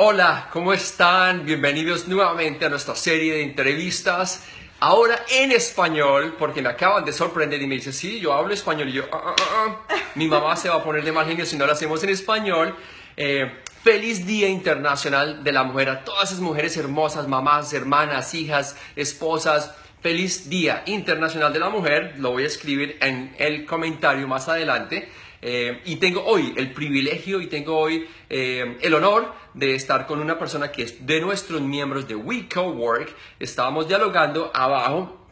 Hola, ¿cómo están? Bienvenidos nuevamente a nuestra serie de entrevistas, ahora en español, porque me acaban de sorprender y me dicen, sí, yo hablo español, y yo, mi mamá se va a poner de mal genio si no lo hacemos en español. Feliz Día Internacional de la Mujer a todas esas mujeres hermosas, mamás, hermanas, hijas, esposas. Feliz Día Internacional de la Mujer, lo voy a escribir en el comentario más adelante. Y tengo hoy el privilegio y tengo hoy el honor de estar con una persona que es de nuestros miembros de WeCoWork. Estábamos dialogando abajo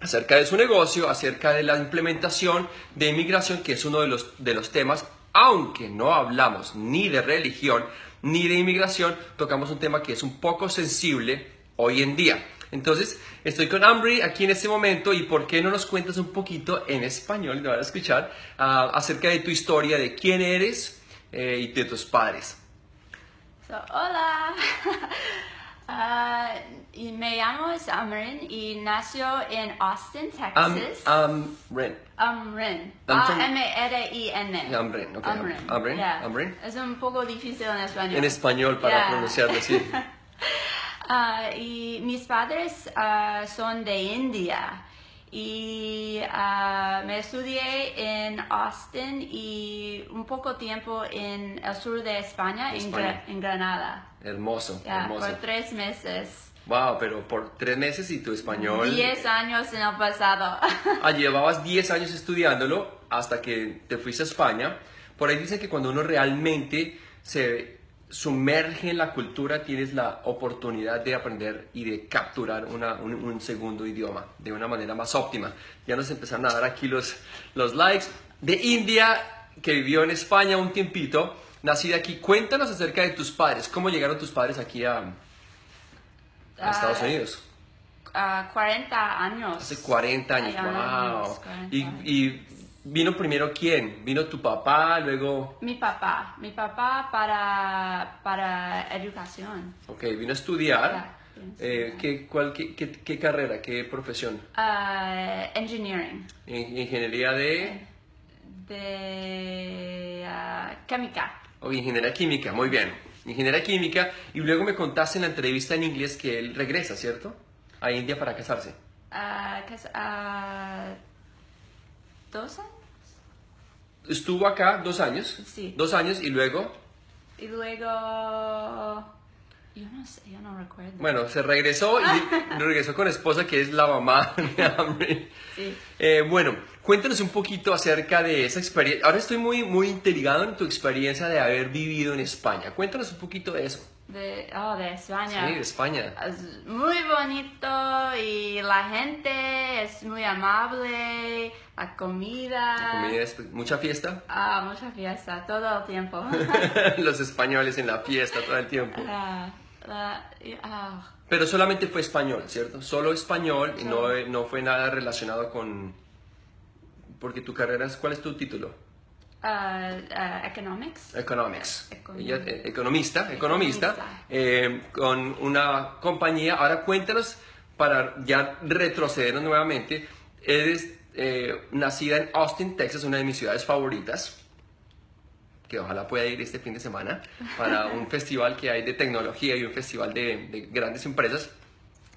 acerca de su negocio, acerca de la implementación de inmigración, que es uno de los temas, aunque no hablamos ni de religión ni de inmigración, tocamos un tema que es un poco sensible hoy en día. Entonces, estoy con Amrin aquí en este momento y ¿por qué no nos cuentas un poquito en español, lo van a escuchar, acerca de tu historia, de quién eres y de tus padres? Hola, me llamo Amrin y nació en Austin, Texas. Amrin. Amrin. A-M-R-I-N. Amrin, ok. Amrin. Yeah. Amrin. Es un poco difícil en español. En español para pronunciarlo, sí. Y mis padres son de India y me estudié en Austin y un poco tiempo en el sur de España, en Granada. Hermoso, hermoso. Por 3 meses. Wow, pero por 3 meses y tu español... 10 años en el pasado. Llevabas 10 años estudiándolo hasta que te fuiste a España. Por ahí dicen que cuando uno realmente se... sumerge en la cultura, tienes la oportunidad de aprender y de capturar un segundo idioma de una manera más óptima. Ya nos empezaron a dar aquí los likes. De India, que vivió en España un tiempito, nacida aquí. Cuéntanos acerca de tus padres. ¿Cómo llegaron tus padres aquí a Estados Unidos? 40 años. Hace 40 años, wow. 40 años. Y ¿vino primero quién? ¿Vino tu papá, luego...? Mi papá para educación. Ok, vino a estudiar. ¿Qué carrera, qué profesión? Engineering. Ingeniería de...? De... química. Oh, ingeniería química, muy bien. Ingeniería química. Y luego me contaste en la entrevista en inglés que él regresa, ¿cierto? A India para casarse. ¿2 años? Estuvo acá 2 años. Sí. 2 años y luego... Y luego... Yo no recuerdo. Bueno, se regresó y regresó con esposa, que es la mamá de Amrin. Sí. Bueno, cuéntanos un poquito acerca de esa experiencia. Ahora estoy muy intrigado en tu experiencia de haber vivido en España. Cuéntanos un poquito de eso. De España. Sí, de España. Es muy bonito y la gente es muy amable, la comida. La comida es mucha fiesta. Mucha fiesta, todo el tiempo. Los españoles en la fiesta todo el tiempo. Pero solamente fue español, ¿cierto? Solo español, sí. No fue nada relacionado con... Porque tu carrera es... ¿Cuál es tu título? Economics. Economics. Economista. Con una compañía. Ahora cuéntanos, para ya retrocedernos nuevamente, eres nacida en Austin, Texas, una de mis ciudades favoritas, que ojalá pueda ir este fin de semana para un festival que hay de tecnología y un festival de grandes empresas,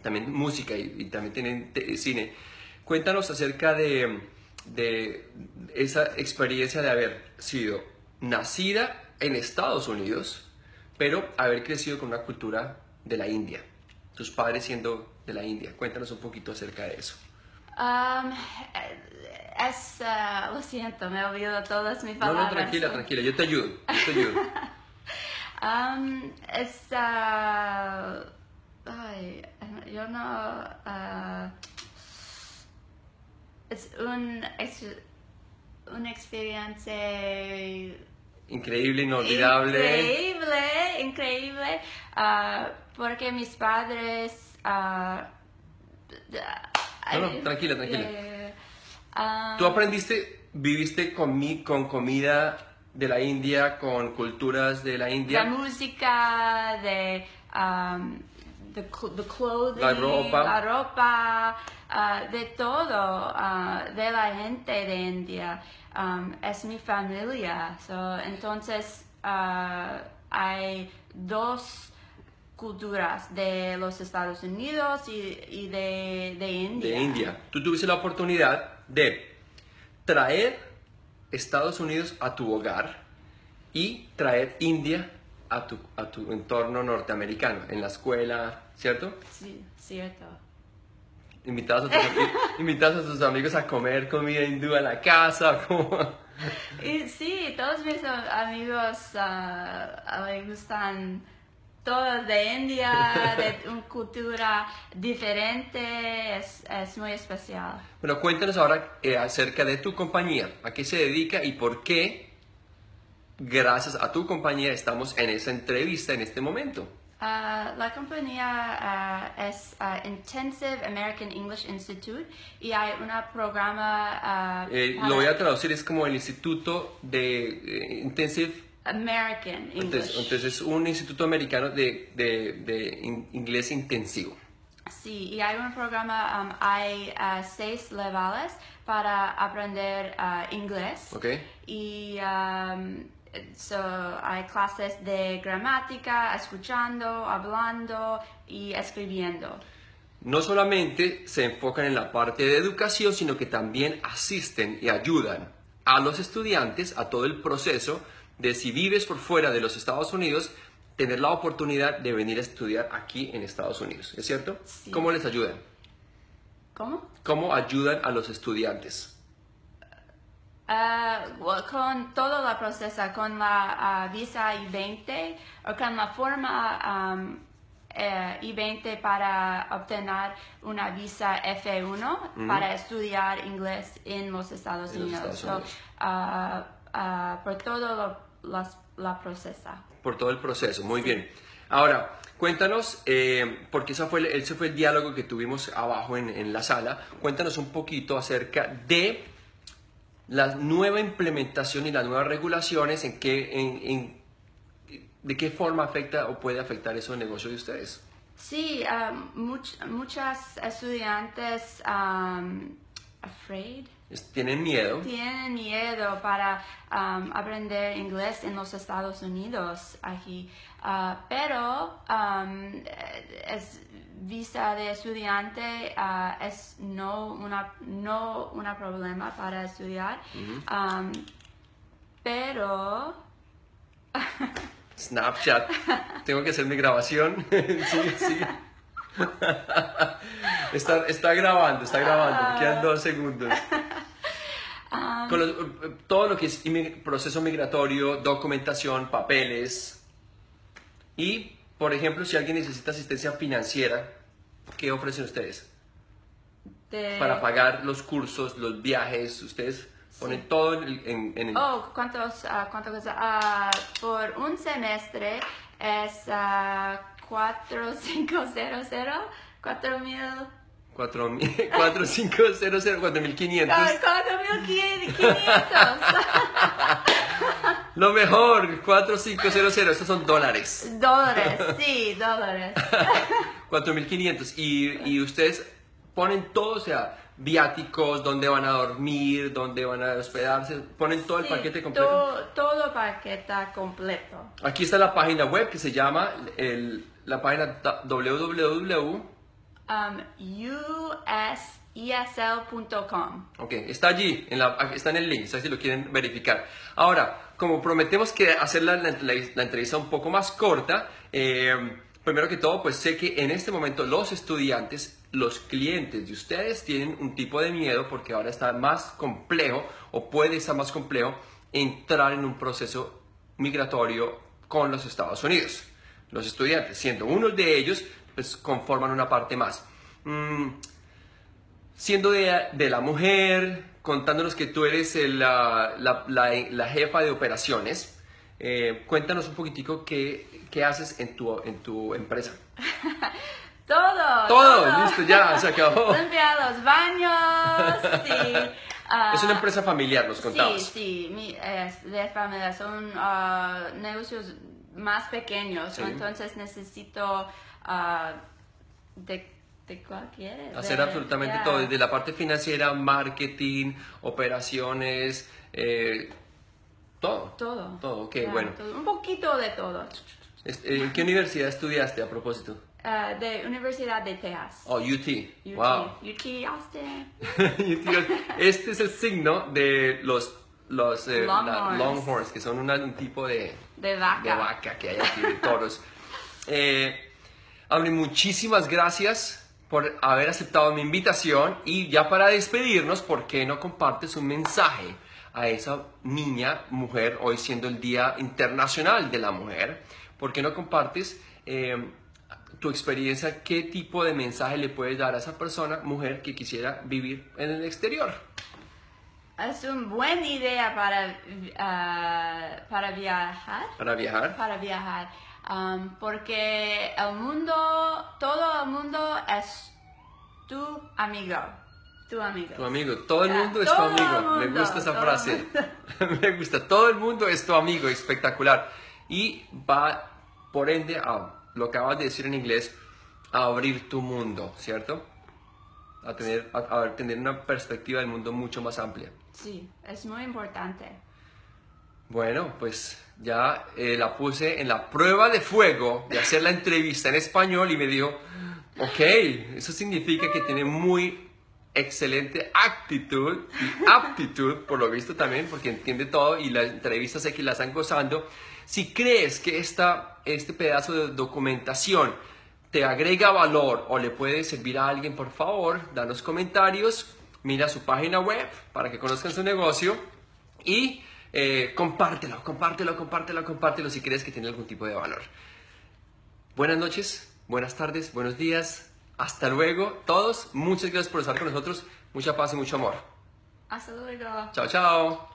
también música y también tienen cine. Cuéntanos acerca de esa experiencia de haber sido nacida en Estados Unidos, pero haber crecido con una cultura de la India, tus padres siendo de la India. Cuéntanos un poquito acerca de eso. Lo siento, me olvido todas mis palabras. No, tranquila, yo te ayudo. Es una experiencia increíble, inolvidable. Increíble, porque mis padres... tranquila. ¿Tú aprendiste, viviste con comida de la India, con culturas de la India? La música, the clothing, la ropa, de todo, de la gente de India. Es mi familia. Entonces, hay dos culturas de los Estados Unidos y de India. De India. Tú tuviste la oportunidad de traer Estados Unidos a tu hogar y traer India a tu entorno norteamericano, en la escuela, ¿cierto? Sí, cierto. Invitas a tus amigos a comer comida hindú a la casa, como... Y sí, todos mis amigos me gustan todos de India, de una cultura diferente, es muy especial. Bueno, cuéntanos ahora acerca de tu compañía, a qué se dedica y por qué, gracias a tu compañía, estamos en esa entrevista en este momento. La compañía es Intensive American English Institute y hay un programa... lo voy a traducir, es como el Instituto de Intensive American English. Entonces es un instituto americano de inglés intensivo. Sí, y hay un programa, hay 6 niveles para aprender inglés. Okay. Y... so, hay clases de gramática, escuchando, hablando y escribiendo. No solamente se enfocan en la parte de educación, sino que también asisten y ayudan a los estudiantes a todo el proceso de, si vives por fuera de los Estados Unidos, tener la oportunidad de venir a estudiar aquí en Estados Unidos. ¿Es cierto? Sí. ¿Cómo les ayudan? ¿Cómo? ¿Cómo ayudan a los estudiantes? Con todo el proceso, con la visa I-20 o con la forma I-20 para obtener una visa F-1 para estudiar inglés en los Estados Unidos. Por todo el proceso. Por todo el proceso, muy bien. Ahora, cuéntanos, porque ese fue el diálogo que tuvimos abajo en la sala, cuéntanos un poquito acerca de... la nueva implementación y las nuevas regulaciones, ¿de qué forma afecta o puede afectar eso al negocio de ustedes? Sí, muchas estudiantes tienen miedo para aprender inglés en los Estados Unidos aquí, pero es visa de estudiante, es no un problema para estudiar, pero Snapchat, tengo que hacer mi grabación. Sí. Está grabando, quedan 2 segundos. Con todo lo que es proceso migratorio, documentación, papeles. Y, por ejemplo, si alguien necesita asistencia financiera, ¿qué ofrecen ustedes? Para pagar los cursos, los viajes, ustedes... Ponen todo en el... Oh, por un semestre es... 4500. Lo mejor, 4500, estos son dólares. Dólares, sí, dólares. 4500. Y ustedes ponen todo, o sea, viáticos, dónde van a dormir, dónde van a hospedarse, ponen todo el paquete completo. Todo el paquete completo. Aquí está la página web que se llama la página www.USESL.com. Ok, está allí, está en el link, si lo quieren verificar. Ahora, como prometemos que hacer la entrevista un poco más corta, primero que todo, pues sé que en este momento los estudiantes, los clientes de ustedes tienen un tipo de miedo porque ahora está más complejo, o puede estar más complejo, entrar en un proceso migratorio con los Estados Unidos. Los estudiantes, siendo uno de ellos, pues conforman una parte más. Siendo de la mujer, contándonos que tú eres la jefa de operaciones, cuéntanos un poquitico qué haces en tu empresa. Todo, listo, ya, se acabó. Limpia los baños, sí. Es una empresa familiar, nos contabas. Sí, es de familia, son negocios más pequeños, sí. Entonces necesito de cualquier... Hacer absolutamente todo, desde la parte financiera, marketing, operaciones, todo. Todo, ok, bueno. Todo, un poquito de todo. ¿En qué universidad estudiaste a propósito? De Universidad de Texas. Oh, UT. Wow. UT Austin. Este es el signo de los Longhorns, que son un tipo de vaca. De vaca que hay aquí, de toros. Amrin, muchísimas gracias por haber aceptado mi invitación, y ya para despedirnos, ¿por qué no compartes un mensaje a esa niña, mujer, hoy siendo el Día Internacional de la Mujer? ¿Por qué no compartes tu experiencia? ¿Qué tipo de mensaje le puedes dar a esa persona, mujer, que quisiera vivir en el exterior? Es una buena idea para viajar. ¿Para viajar? Para viajar. Porque el mundo, todo el mundo es tu amigo. Tu amigo. Tu amigo. Todo el mundo es tu amigo. Me gusta esa frase. Me gusta. Todo el mundo es tu amigo. Espectacular. Y va, por ende, a lo que acabas de decir en inglés, a abrir tu mundo, ¿cierto? A tener una perspectiva del mundo mucho más amplia. Sí, es muy importante. Bueno, pues ya la puse en la prueba de fuego de hacer la entrevista en español, y me dijo, ok, eso significa que tiene muy excelente actitud y aptitud, por lo visto también, porque entiende todo, y las entrevistas sé que las están gozando. Si crees que este pedazo de documentación te agrega valor o le puede servir a alguien, por favor, danos comentarios, mira su página web para que conozcan su negocio, y compártelo si crees que tiene algún tipo de valor. Buenas noches, buenas tardes, buenos días, hasta luego todos. Muchas gracias por estar con nosotros, mucha paz y mucho amor. Hasta luego. Chao, chao.